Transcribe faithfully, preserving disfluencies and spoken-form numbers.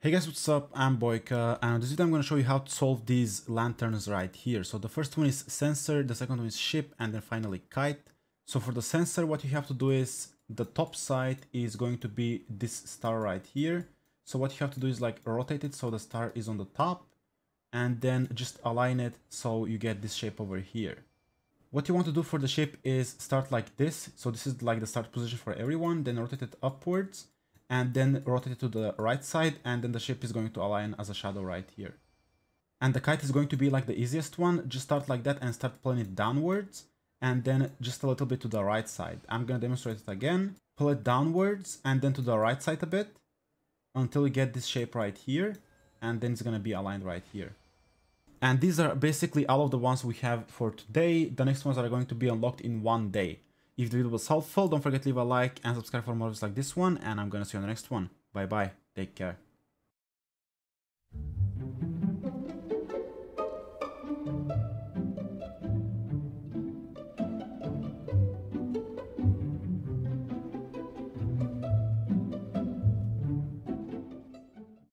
Hey guys, what's up? I'm Boyka, and this video I'm going to show you how to solve these lanterns right here. So the first one is Censer, the second one is Ship, and then finally Kite. So for the Censer, what you have to do is the top side is going to be this star right here. So what you have to do is like rotate it so the star is on the top, and then just align it so you get this shape over here. What you want to do for the Ship is start like this. So this is like the start position for everyone, then rotate it upwards, and then rotate it to the right side, and then the Ship is going to align as a shadow right here. And the Kite is going to be like the easiest one. Just start like that and start pulling it downwards, and then just a little bit to the right side. I'm going to demonstrate it again. Pull it downwards and then to the right side a bit until we get this shape right here, and then it's going to be aligned right here. And these are basically all of the ones we have for today. The next ones are going to be unlocked in one day. If the video was helpful, don't forget to leave a like and subscribe for more videos like this one, and I'm gonna see you on the next one. Bye bye, take care.